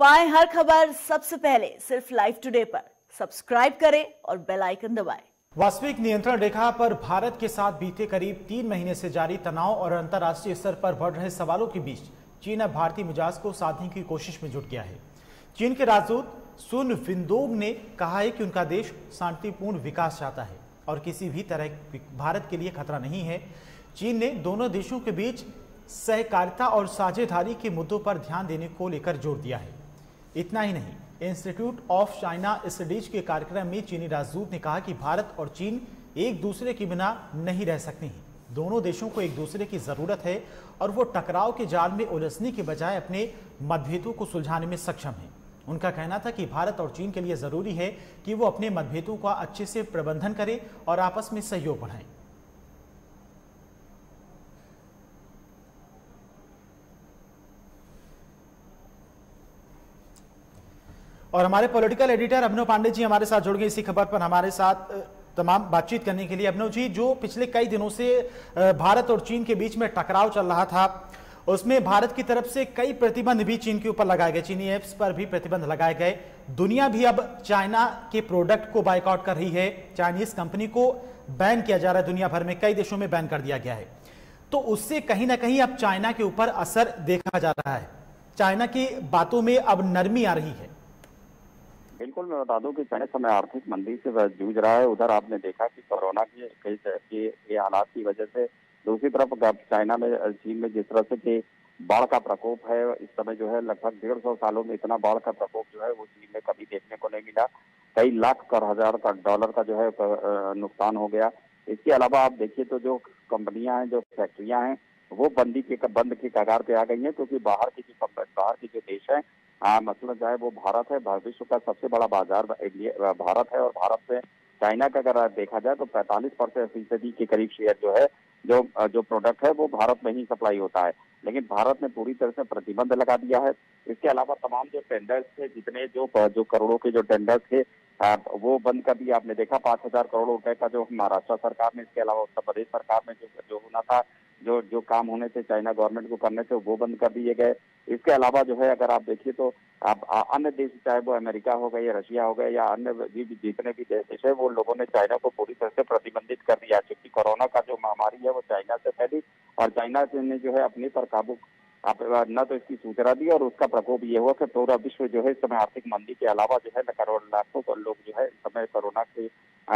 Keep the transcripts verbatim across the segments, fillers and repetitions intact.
पाएं हर खबर सबसे पहले सिर्फ लाइव टुडे पर। सब्सक्राइब करें और बेल आइकन दबाएं। वास्तविक नियंत्रण रेखा पर भारत के साथ बीते करीब तीन महीने से जारी तनाव और अंतर्राष्ट्रीय स्तर पर बढ़ रहे सवालों के बीच चीन अब भारतीय मिजाज को साधने की कोशिश में जुट गया है। चीन के राजदूत सुन वेइडोंग ने कहा है कि उनका देश शांतिपूर्ण विकास चाहता है और किसी भी तरह भारत के लिए खतरा नहीं है। चीन ने दोनों देशों के बीच सहकारिता और साझेदारी के मुद्दों पर ध्यान देने को लेकर जोर दिया है। इतना ही नहीं, इंस्टीट्यूट ऑफ चाइना स्टडीज के कार्यक्रम में चीनी राजदूत ने कहा कि भारत और चीन एक दूसरे के बिना नहीं रह सकते हैं। दोनों देशों को एक दूसरे की जरूरत है और वो टकराव के जाल में उलझने के बजाय अपने मतभेदों को सुलझाने में सक्षम है। उनका कहना था कि भारत और चीन के लिए जरूरी है कि वो अपने मतभेदों का अच्छे से प्रबंधन करें और आपस में सहयोग बढ़ाएं। और हमारे पॉलिटिकल एडिटर अभिनव पांडे जी हमारे साथ जुड़ गए इसी खबर पर हमारे साथ तमाम बातचीत करने के लिए। अभिनव जी, जो पिछले कई दिनों से भारत और चीन के बीच में टकराव चल रहा था, उसमें भारत की तरफ से कई प्रतिबंध भी चीन के ऊपर लगाए गए, चीनी ऐप्स पर भी प्रतिबंध लगाए गए। दुनिया भी अब चाइना के प्रोडक्ट को बायकॉट कर रही है, चाइनीज कंपनी को बैन किया जा रहा है, दुनिया भर में कई देशों में बैन कर दिया गया है। तो उससे कहीं ना कहीं अब चाइना के ऊपर असर देखा जा रहा है, चाइना की बातों में अब नरमी आ रही है। बिल्कुल, मैं बता दूं कि चाइना समय आर्थिक मंदी से जूझ रहा है। उधर आपने देखा कि कोरोना के कई के हालात की वजह से, दूसरी तरफ चाइना में चीन में जिस तरह से कि बाढ़ का प्रकोप है, इस समय जो है लगभग डेढ़ सौ सालों में इतना बाढ़ का प्रकोप जो है वो चीन में कभी देखने को नहीं मिला। कई लाख कर हजार का डॉलर का जो है नुकसान हो गया। इसके अलावा आप देखिए तो जो कंपनियां हैं, जो फैक्ट्रियां हैं, वो बंदी के बंद की कगार पे आ गई हैं, क्योंकि बाहर के जो बाहर के जो देश हैं, मसलन चाहे वो भारत है, विश्व का सबसे बड़ा बाजार भारत है, और भारत से चाइना का अगर देखा जाए तो पैंतालीस परसेंट फीसदी के करीब शेयर जो है जो जो प्रोडक्ट है वो भारत में ही सप्लाई होता है। लेकिन भारत ने पूरी तरह से प्रतिबंध लगा दिया है। इसके अलावा तमाम जो टेंडर्स थे, जितने जो जो करोड़ों के जो टेंडर्स थे वो बंद कर दिए। आपने देखा पाँच हजार करोड़ रुपए का जो महाराष्ट्र सरकार ने, इसके अलावा उत्तर प्रदेश सरकार में जो जो होना था, जो जो काम होने से चाइना गवर्नमेंट को करने से, वो बंद कर दिए गए। इसके अलावा जो है अगर आप देखिए तो आप अन्य देश, चाहे वो अमेरिका हो गए या रशिया हो गए या अन्य जितने भी देश है, वो लोगों ने चाइना को पूरी तरह से प्रतिबंधित कर दिया, क्योंकि कोरोना का जो महामारी है वो चाइना से फैली और चाइना ने जो है अपने पर काबू आप न तो इसकी सूचना दी, और उसका प्रकोप ये हुआ कि पूरा विश्व जो है इस समय आर्थिक मंदी के अलावा जो है लाखों तो लोग जो है इस समय कोरोना से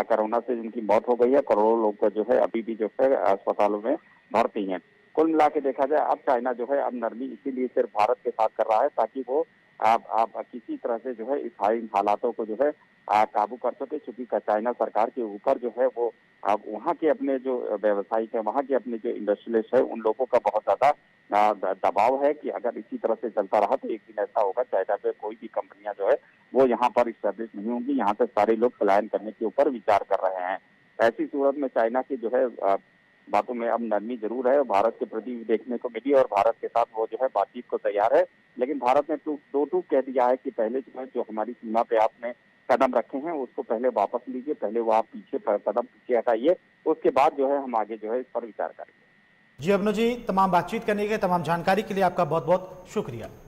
कोरोना से जिनकी मौत हो गई है, करोड़ों लोग का जो है अभी भी जो है अस्पतालों में भर्ती हैं। कुल मिला के देखा जाए अब चाइना जो है अब नरमी इसीलिए सिर्फ भारत के साथ कर रहा है, ताकि वो आप आप किसी तरह से जो है इस हालातों को जो है काबू कर सके, चूंकि चाइना सरकार के ऊपर जो है वो आप वहाँ के अपने जो व्यवसायिक है, वहाँ के अपने जो इंडस्ट्रियलिस्ट है, उन लोगों का बहुत ज्यादा दबाव है कि अगर इसी तरह से चलता रहा तो एक दिन ऐसा होगा चाइना पे कोई भी कंपनियां जो है वो यहाँ पर स्टैब्लिश नहीं होंगी, यहाँ से सारे लोग पलायन करने के ऊपर विचार कर रहे हैं। ऐसी सूरत में चाइना की जो है बातों में अब नरमी जरूर है, भारत के प्रति देखने को मिली, और भारत के साथ वो जो है बातचीत को तैयार है। लेकिन भारत ने दो टूक कह दिया है कि पहले जो है जो हमारी सीमा पे आपने कदम रखे हैं उसको पहले वापस लीजिए, पहले वो आप पीछे कदम पीछे हटाइए, उसके बाद जो है हम आगे जो है इस पर विचार करेंगे। जी अभिनव जी, तमाम बातचीत करने के, तमाम जानकारी के लिए आपका बहुत बहुत शुक्रिया।